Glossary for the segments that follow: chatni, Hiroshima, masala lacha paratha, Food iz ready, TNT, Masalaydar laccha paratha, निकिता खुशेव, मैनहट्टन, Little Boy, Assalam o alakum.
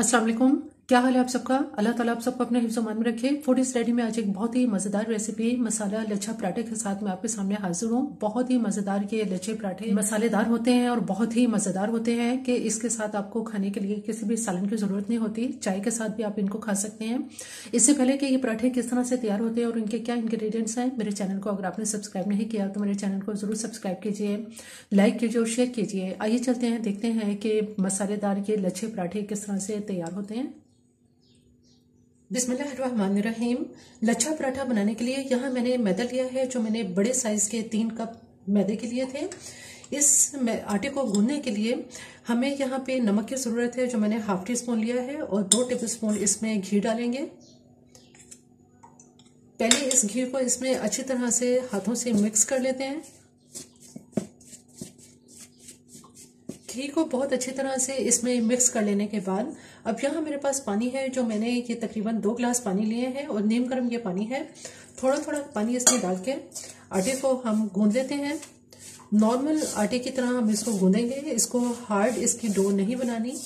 अस्सलाम वालेकुम, क्या हाल है आप सबका। अल्लाह ताला आप सबको अपने हिफ्ज़-ए-ईमान में रखे। फूड इज़ रेडी में आज एक बहुत ही मज़ेदार रेसिपी मसाला लच्छा पराठे के साथ मैं आपके सामने हाजिर हूँ। बहुत ही मज़ेदार ये लच्छे पराठे मसालेदार होते हैं और बहुत ही मज़ेदार होते हैं कि इसके साथ आपको खाने के लिए किसी भी सालन की ज़रूरत नहीं होती। चाय के साथ भी आप इनको खा सकते हैं। इससे पहले कि ये पराठे किस तरह से तैयार होते हैं और इनके क्या इंग्रेडिएंट्स हैं, मेरे चैनल को अगर आपने सब्सक्राइब नहीं किया तो मेरे चैनल को ज़रूर सब्सक्राइब कीजिए, लाइक कीजिए और शेयर कीजिए। आइए चलते हैं, देखते हैं कि मसालेदार ये लच्छे पराठे किस तरह से तैयार होते हैं। बिस्मिल्लाहिर्रहमानिर्रहीम। लच्छा पराठा बनाने के लिए यहाँ मैंने मैदा लिया है, जो मैंने बड़े साइज के 3 कप मैदे के लिए थे। इस आटे को गूंदने के लिए हमें यहाँ पे नमक की ज़रूरत है, जो मैंने ½ टी स्पून लिया है, और 2 टेबलस्पून इसमें घी डालेंगे। पहले इस घी को इसमें अच्छी तरह से हाथों से मिक्स कर लेते हैं। घी को बहुत अच्छी तरह से इसमें मिक्स कर लेने के बाद अब यहाँ मेरे पास पानी है, जो मैंने ये तकरीबन 2 गिलास पानी लिए हैं और नीम गर्म ये पानी है। थोड़ा थोड़ा पानी इसमें डाल के आटे को हम गूंद लेते हैं। नॉर्मल आटे की तरह हम इसको गूंदेंगे, इसको हार्ड इसकी डो नहीं बनानी।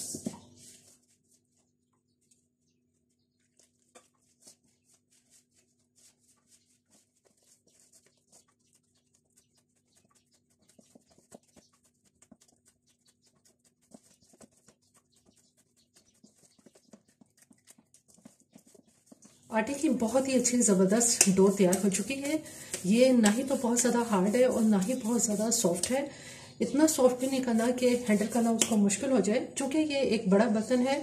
आटे की बहुत ही अच्छी ज़बरदस्त डो तैयार हो चुकी है। ये ना ही तो बहुत ज़्यादा हार्ड है और ना ही बहुत ज़्यादा सॉफ्ट है। इतना सॉफ्ट भी नहीं करना कि हैंडल करना उसको मुश्किल हो जाए। चूँकि ये एक बड़ा बर्तन है,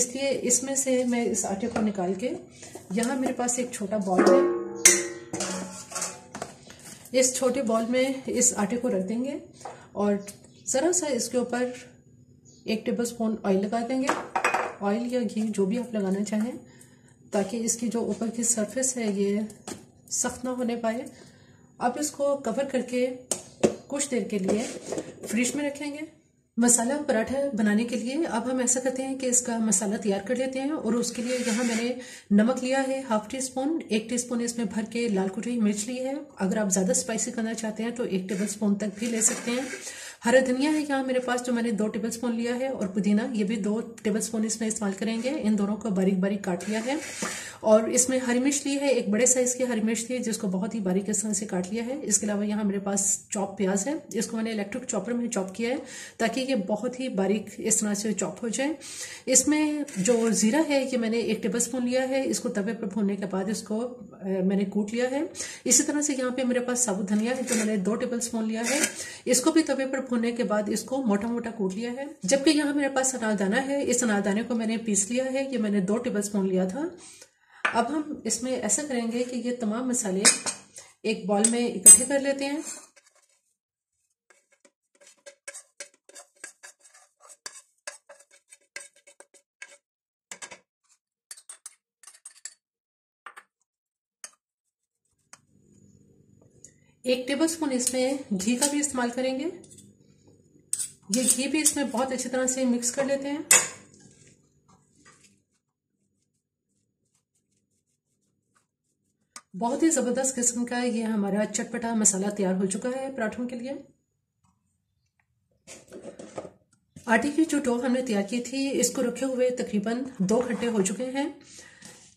इसलिए इसमें से मैं इस आटे को निकाल के, यहाँ मेरे पास एक छोटा बॉल है, इस छोटे बॉल में इस आटे को रख देंगे और ज़रा सा इसके ऊपर 1 टेबलस्पून ऑयल लगा देंगे। ऑयल या घी जो भी आप लगाना चाहें, ताकि इसकी जो ऊपर की सरफेस है ये सख्त ना होने पाए। अब इसको कवर करके कुछ देर के लिए फ्रिज में रखेंगे। मसाला पराठा बनाने के लिए अब हम ऐसा करते हैं कि इसका मसाला तैयार कर लेते हैं। और उसके लिए यहाँ मैंने नमक लिया है ½ टी स्पून, 1 टीस्पून इसमें भर के लाल कुटी मिर्च ली है। अगर आप ज़्यादा स्पाइसी करना चाहते हैं तो 1 टेबलस्पून तक भी ले सकते हैं। हरा धनिया है यहाँ मेरे पास, जो मैंने 2 टेबलस्पून लिया है, और पुदीना ये भी 2 टेबलस्पून इसमें इस्तेमाल करेंगे। इन दोनों को बारीक बारीक काट लिया है। और इसमें हरी मिर्च ली है, एक बड़े साइज की हरी मिर्च थी, जिसको बहुत ही बारीक इस तरह से काट लिया है। इसके अलावा यहाँ मेरे पास चॉप प्याज है, इसको मैंने इलेक्ट्रिक चॉपर में चॉप किया है, ताकि ये बहुत ही बारीक इस तरह से चॉप हो जाए। इसमें जो ज़ीरा है ये मैंने 1 टेबलस्पून लिया है, इसको तवे पर भूनने के बाद इसको मैंने कूट लिया है। इसी तरह से यहाँ पर मेरे पास साबुत धनिया है, जो मैंने 2 टेबलस्पून लिया है, इसको भी तवे पर भूनने के बाद इसको मोटा मोटा कूट लिया है। जबकि यहाँ मेरे पास अनारदाना है, इस अनारदाने को मैंने पीस लिया है, ये मैंने 2 टेबलस्पून लिया था। अब हम इसमें ऐसा करेंगे कि ये तमाम मसाले एक बॉल में इकट्ठे कर लेते हैं। एक टेबलस्पून इसमें घी का भी इस्तेमाल करेंगे। ये घी भी इसमें बहुत अच्छी तरह से मिक्स कर लेते हैं। बहुत ही ज़बरदस्त किस्म का ये हमारा चटपटा मसाला तैयार हो चुका है पराठों के लिए। आटे की जो डो हमने तैयार की थी, इसको रखे हुए तकरीबन 2 घंटे हो चुके हैं।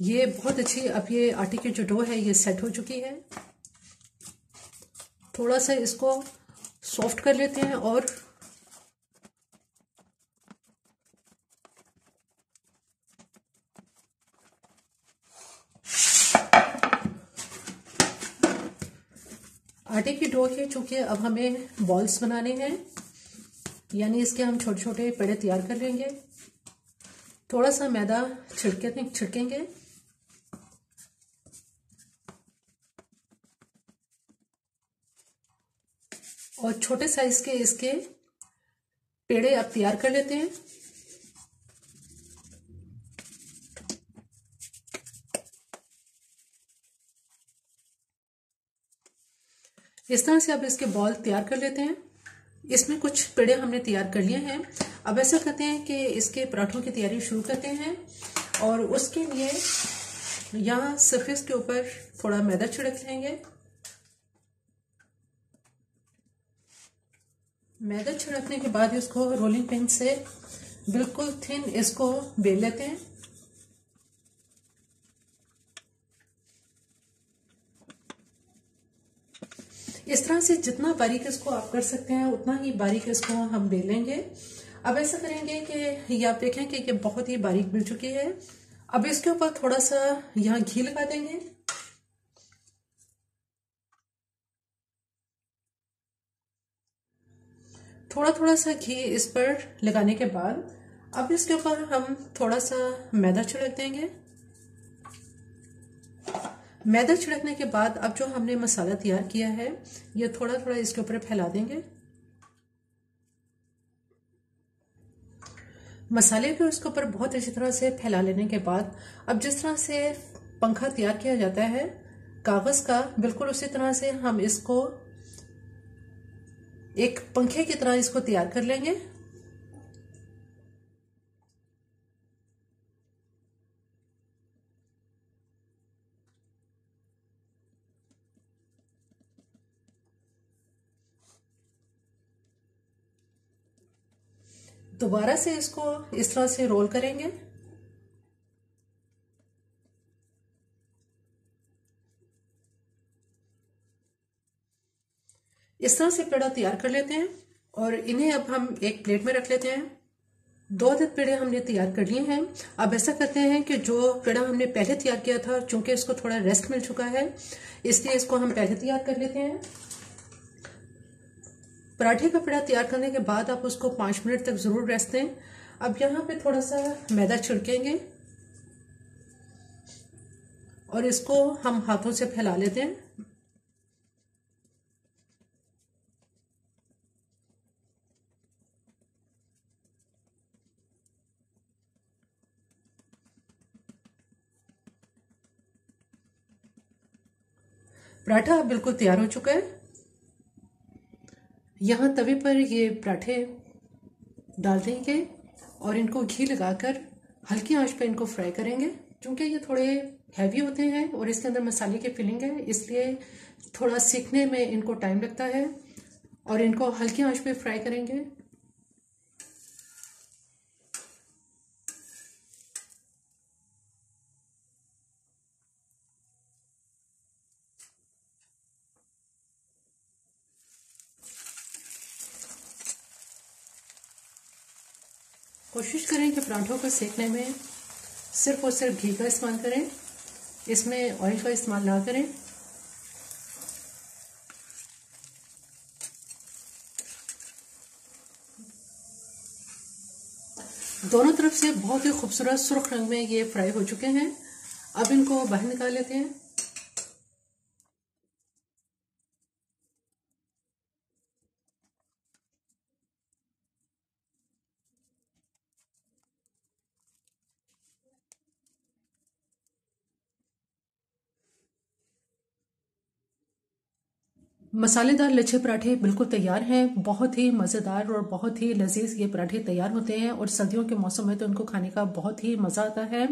ये बहुत अच्छी, अब ये आटे की जो डो है ये सेट हो चुकी है। थोड़ा सा इसको सॉफ्ट कर लेते हैं और आटे की डो के, चूँकि अब हमें बॉल्स बनाने हैं, यानी इसके हम छोटे छोटे पेड़े तैयार कर लेंगे। थोड़ा सा मैदा छिड़केंगे। और छोटे साइज के इसके पेड़े अब तैयार कर लेते हैं। इस तरह से अब इसके बॉल तैयार कर लेते हैं। इसमें कुछ पेड़े हमने तैयार कर लिए हैं। अब ऐसा करते हैं कि इसके पराठों की तैयारी शुरू करते हैं। और उसके लिए यहाँ सरफेस के ऊपर थोड़ा मैदा छिड़क लेंगे। मैदा छिड़कने के बाद इसको रोलिंग पिन से बिल्कुल थिन इसको बेल लेते हैं। इस तरह से जितना बारीक इसको आप कर सकते हैं उतना ही बारीक इसको हम बेलेंगे। अब ऐसा करेंगे कि ये आप देखें कि ये बहुत ही बारीक मिल चुकी है। अब इसके ऊपर थोड़ा सा यहाँ घी लगा देंगे। थोड़ा थोड़ा सा घी इस पर लगाने के बाद अब इसके ऊपर हम थोड़ा सा मैदा छिड़क देंगे। मैदा छिड़कने के बाद अब जो हमने मसाला तैयार किया है ये थोड़ा थोड़ा इसके ऊपर फैला देंगे। मसाले को इसके ऊपर बहुत अच्छी तरह से फैला लेने के बाद अब जिस तरह से पंखा तैयार किया जाता है कागज़ का, बिल्कुल उसी तरह से हम इसको एक पंखे की तरह इसको तैयार कर लेंगे। दोबारा से इसको इस तरह से रोल करेंगे। इस तरह से पेड़ा तैयार कर लेते हैं और इन्हें अब हम एक प्लेट में रख लेते हैं। दो अदद पेड़े हमने तैयार कर लिए हैं। अब ऐसा करते हैं कि जो पेड़ा हमने पहले तैयार किया था, चूंकि इसको थोड़ा रेस्ट मिल चुका है इसलिए इसको हम पहले तैयार कर लेते हैं। पराठे का पेड़ा तैयार करने के बाद आप उसको 5 मिनट तक ज़रूर रेस्ट दें। अब यहाँ पे थोड़ा सा मैदा छिड़केंगे और इसको हम हाथों से फैला लेते हैं। पराठा बिल्कुल तैयार हो चुका है। यहाँ तवे पर ये पराठे डाल देंगे और इनको घी लगाकर हल्की आंच पर इनको फ्राई करेंगे। क्योंकि ये थोड़े हैवी होते हैं और इसके अंदर मसाले की फिलिंग है इसलिए थोड़ा सीखने में इनको टाइम लगता है, और इनको हल्की आंच पर फ्राई करेंगे। कोशिश करें कि पराठों को सेकने में सिर्फ और सिर्फ घी का इस्तेमाल करें, इसमें ऑयल का इस्तेमाल ना करें। दोनों तरफ से बहुत ही खूबसूरत सुर्ख रंग में ये फ्राई हो चुके हैं। अब इनको बाहर निकाल लेते हैं। मसालेदार लच्छे पराठे बिल्कुल तैयार हैं। बहुत ही मज़ेदार और बहुत ही लजीज ये पराठे तैयार होते हैं और सर्दियों के मौसम में तो इनको खाने का बहुत ही मज़ा आता है।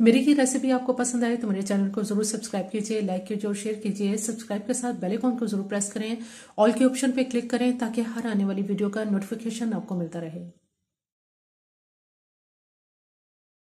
मेरी ये रेसिपी आपको पसंद आए तो मेरे चैनल को ज़रूर सब्सक्राइब कीजिए, लाइक कीजिए और शेयर कीजिए। सब्सक्राइब के साथ बेल आइकॉन को ज़रूर प्रेस करें, ऑल के ऑप्शन पर क्लिक करें ताकि हर आने वाली वीडियो का नोटिफिकेशन आपको मिलता रहे।